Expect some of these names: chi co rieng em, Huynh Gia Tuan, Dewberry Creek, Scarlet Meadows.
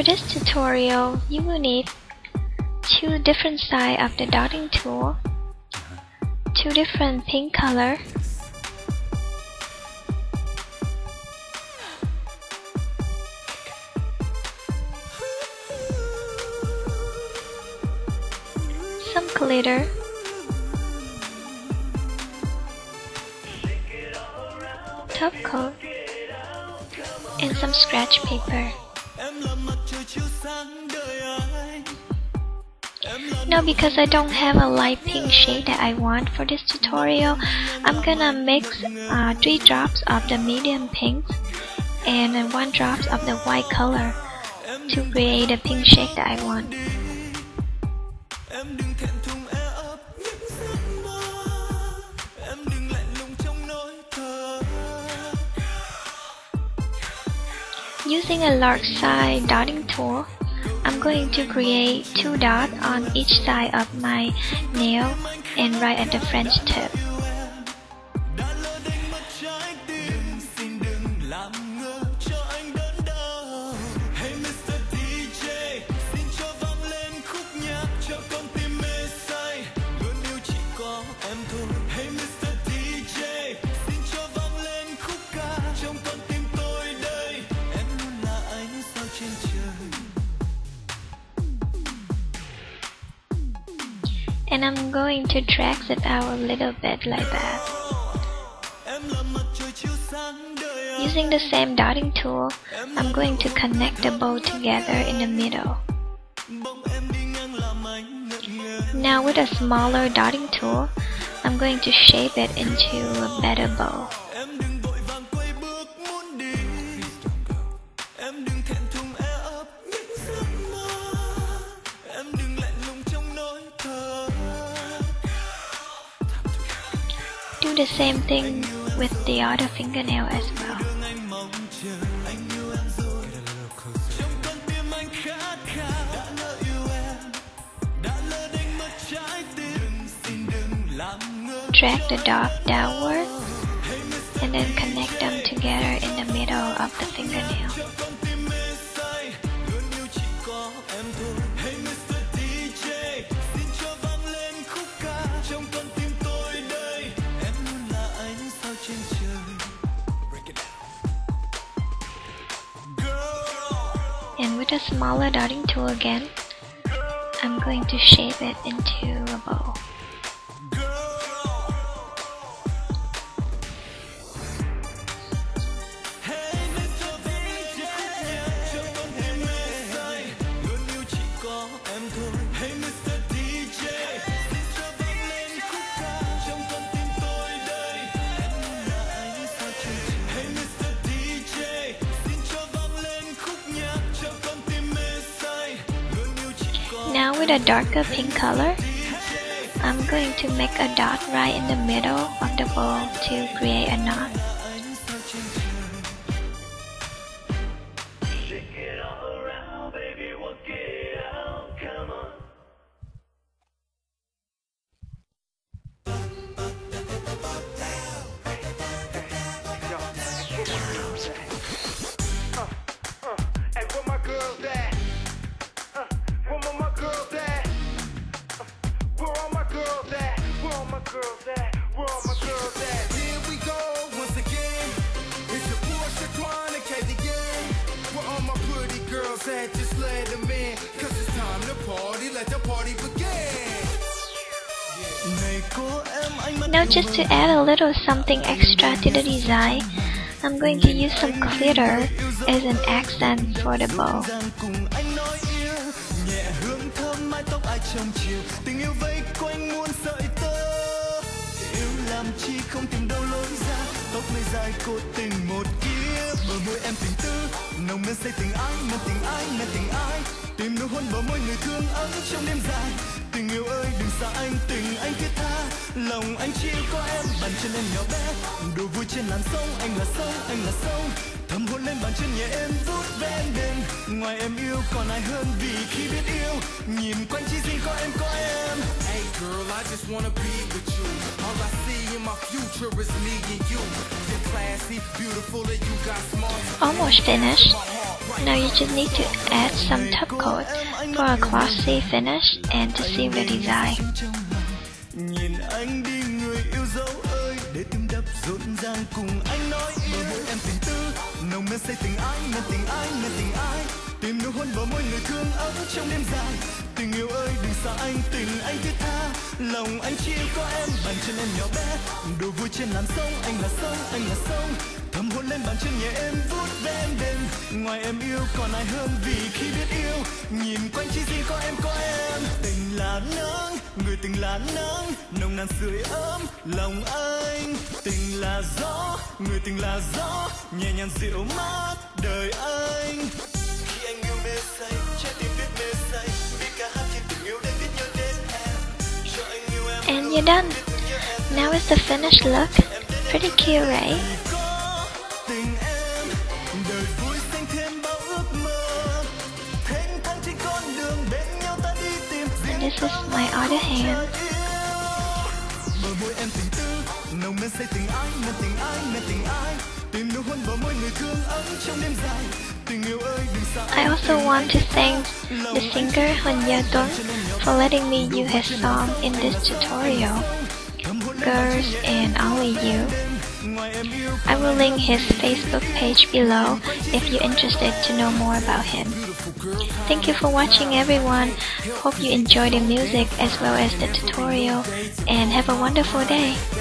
For this tutorial, you will need two different sides of the dotting tool, two different pink color, some glitter, top coat, and some scratch paper. Now, because I don't have a light pink shade that I want for this tutorial, I'm gonna mix 3 drops of the medium pink and 1 drop of the white color to create a pink shade that I want. Using a large side dotting tool, I'm going to create 2 dots on each side of my nail and right at the French tip. And I'm going to drag it out a little bit like that. Using the same dotting tool, I'm going to connect the bow together in the middle. Now with a smaller dotting tool, I'm going to shape it into a better bow. Do the same thing with the other fingernail as well. Drag the dot downward and then connect them together in the middle of the fingernail. And with a smaller dotting tool again, I'm going to shape it into a bow. Now with a darker pink color, I'm going to make a dot right in the middle of the bow to create a knot. Just let them in, cause it's time to party, let the party begin. Now just to add a little something extra to the design, I'm going to use some glitter as an accent for the bow. Hey girl, I just wanna be with you. All I see in my future is me and you. You're classy, beautiful, and you got smart. Almost finished. Now you just need to add some top coat for a glossy finish and to seal the design. Lòng anh chỉ có em, bàn chân em nhỏ bé, đồ vui trên làn sông, anh là sông, anh là sông. Thầm hôn lên bàn chân nhẹ em vuốt ven đêm. Ngoài em yêu còn ai hơn vì khi biết yêu, nhìn quanh chỉ riêng có em, tình là nắng, người tình là nắng, nồng nàn sưởi ấm lòng anh. Tình là gió, người tình là gió, nhẹ nhàng dịu mát đời anh. Khi anh yêu mê say, trái tim biết mê say, vì cả hai khi tình yêu đến biết nhau đến em. And you're done. Now it's the finished look. Pretty cute, right? And this is my other hand. I also want to thank the singer Huynh Gia Tuan for letting me use his song in this tutorial, Girls and Only You. I will link his Facebook page below if you're interested to know more about him. Thank you for watching, everyone. Hope you enjoy the music as well as the tutorial, and have a wonderful day.